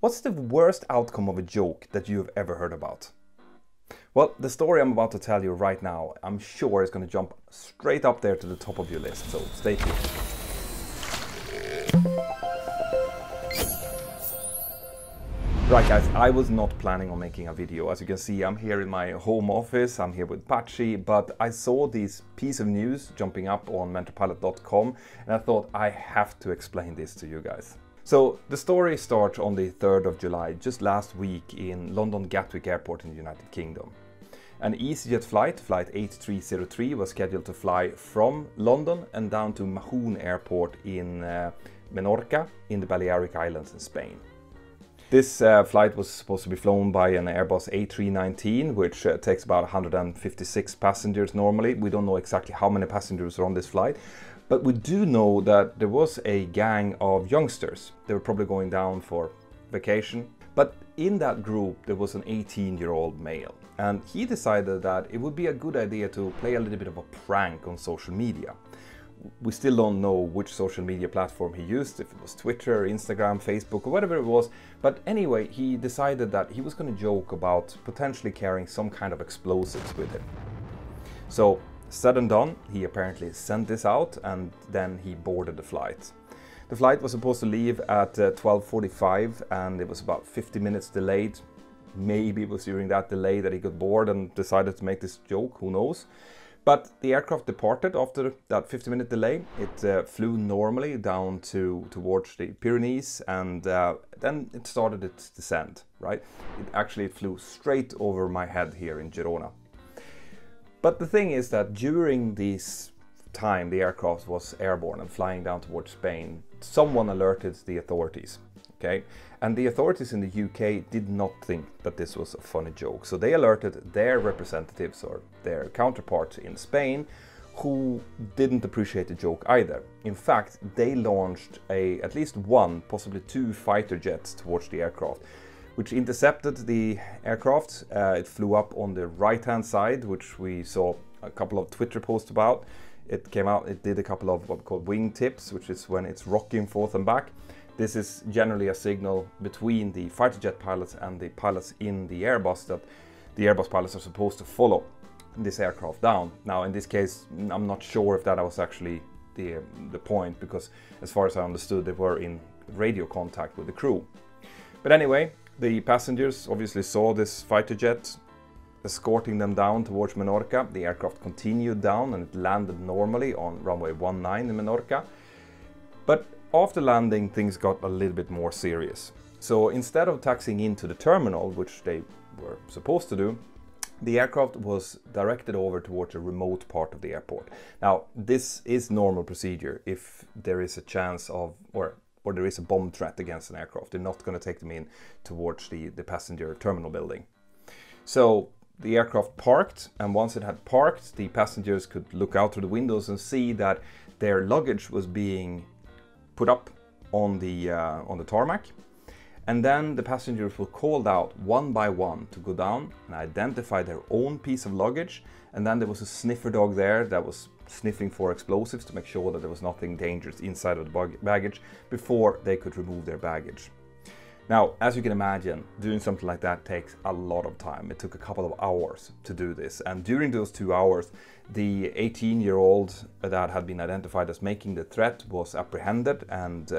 What's the worst outcome of a joke that you've ever heard about? Well, the story I'm about to tell you right now, I'm sure is going to jump straight up there to the top of your list, so stay tuned. Right guys, I was not planning on making a video. As you can see, I'm here in my home office, I'm here with Pachi, but I saw this piece of news jumping up on mentourpilot.com and I thought I have to explain this to you guys. So the story starts on the 3rd of July, just last week in London Gatwick Airport in the United Kingdom. An EasyJet flight, flight 8303, was scheduled to fly from London and down to Mahon Airport in Menorca in the Balearic Islands in Spain. This flight was supposed to be flown by an Airbus A319, which takes about 156 passengers normally. We don't know exactly how many passengers are on this flight. But we do know that there was a gang of youngsters. They were probably going down for vacation. But in that group, there was an 18-year-old male. And he decided that it would be a good idea to play a little bit of a prank on social media. We still don't know which social media platform he used, if it was Twitter, Instagram, Facebook, or whatever it was. But anyway, he decided that he was going to joke about potentially carrying some kind of explosives with him. So, said and done, he apparently sent this out and then he boarded the flight. The flight was supposed to leave at 12:45 and it was about 50 minutes delayed. Maybe it was during that delay that he got bored and decided to make this joke, who knows. But the aircraft departed after that 50-minute delay. It flew normally down towards the Pyrenees and then it started its descent, right? It flew straight over my head here in Girona. But the thing is that during this time the aircraft was airborne and flying down towards Spain, someone alerted the authorities, okay? And the authorities in the UK did not think that this was a funny joke. So they alerted their representatives or their counterparts in Spain, who didn't appreciate the joke either. In fact, they launched at least one, possibly two fighter jets towards the aircraft, which intercepted the aircraft. It flew up on the right-hand side, which we saw a couple of Twitter posts about. It came out, it did a couple of what we call wingtips, which is when it's rocking forth and back. This is generally a signal between the fighter jet pilots and the pilots in the Airbus that the Airbus pilots are supposed to follow this aircraft down. Now, in this case, I'm not sure if that was actually the point, because as far as I understood, they were in radio contact with the crew. But anyway, the passengers obviously saw this fighter jet escorting them down towards Menorca. The aircraft continued down and it landed normally on runway 19 in Menorca. But after landing, things got a little bit more serious. So instead of taxiing into the terminal, which they were supposed to do, the aircraft was directed over towards a remote part of the airport. Now, this is normal procedure if there is a chance of, or there is a bomb threat against an aircraft. They're not going to take them in towards the passenger terminal building. So the aircraft parked, and once it had parked, the passengers could look out through the windows and see that their luggage was being put up on the tarmac. And then the passengers were called out one by one to go down and identify their own piece of luggage. And then there was a sniffer dog there that was sniffing for explosives to make sure that there was nothing dangerous inside of the baggage before they could remove their baggage. Now, as you can imagine, doing something like that takes a lot of time. It took a couple of hours to do this. And during those 2 hours, the 18-year-old that had been identified as making the threat was apprehended and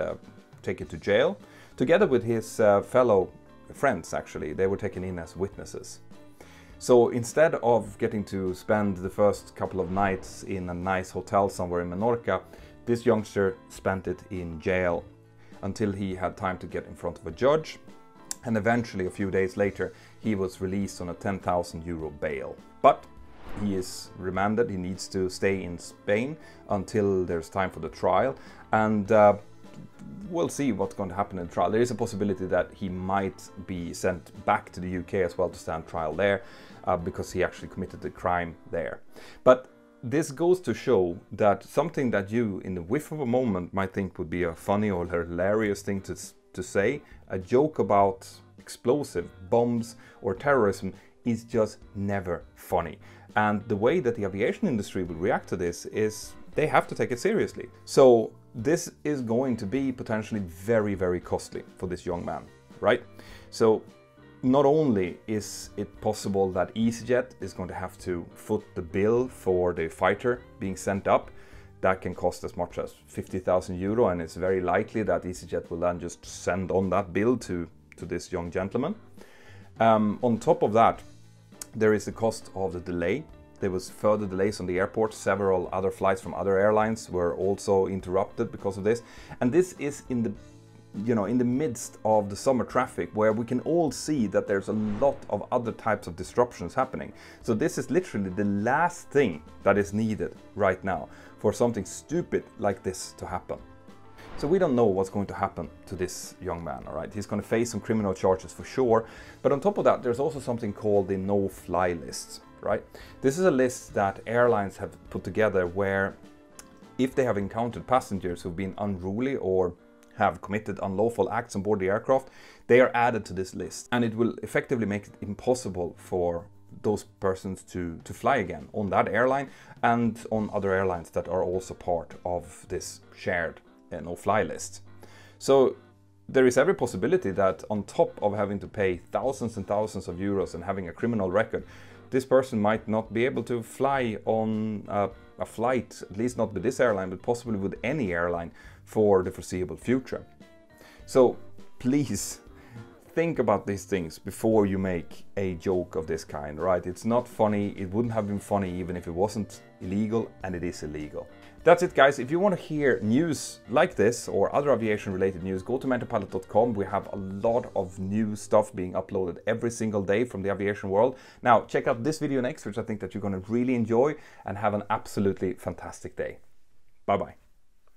taken to jail, together with his fellow friends, actually. They were taken in as witnesses. So instead of getting to spend the first couple of nights in a nice hotel somewhere in Menorca, this youngster spent it in jail until he had time to get in front of a judge. And eventually, a few days later, he was released on a €10,000 bail. But he is remanded, he needs to stay in Spain until there's time for the trial. And we'll see what's going to happen in trial. There is a possibility that he might be sent back to the UK as well to stand trial there, because he actually committed the crime there. But this goes to show that something that you, in the whiff of a moment, might think would be a funny or hilarious thing to say, a joke about explosive bombs or terrorism, is just never funny. And the way that the aviation industry will react to this is they have to take it seriously. So this is going to be potentially very, very costly for this young man. right? So not only is it possible that EasyJet is going to have to foot the bill for the fighter being sent up, that can cost as much as 50,000 euro, and it's very likely that EasyJet will then just send on that bill to this young gentleman. On top of that, there is the cost of the delay. There was further delays on the airport. Several other flights from other airlines were also interrupted because of this. And this is in the, you know, in the midst of the summer traffic, where we can all see that there's a lot of other types of disruptions happening. So this is literally the last thing that is needed right now for something stupid like this to happen. So we don't know what's going to happen to this young man, all right? He's going to face some criminal charges for sure. But on top of that, there's also something called the no-fly list, right? This is a list that airlines have put together where if they have encountered passengers who've been unruly or have committed unlawful acts on board the aircraft, they are added to this list. And it will effectively make it impossible for those persons to fly again on that airline and on other airlines that are also part of this shared no-fly list. So there is every possibility that on top of having to pay thousands and thousands of euros and having a criminal record, this person might not be able to fly on a flight, at least not with this airline, but possibly with any airline for the foreseeable future. So please think about these things before you make a joke of this kind, right? It's not funny. It wouldn't have been funny even if it wasn't illegal, and it is illegal. That's it, guys. If you want to hear news like this or other aviation related news, go to mentourpilot.com. We have a lot of new stuff being uploaded every single day from the aviation world. Now check out this video next, which I think that you're going to really enjoy, and have an absolutely fantastic day. Bye bye.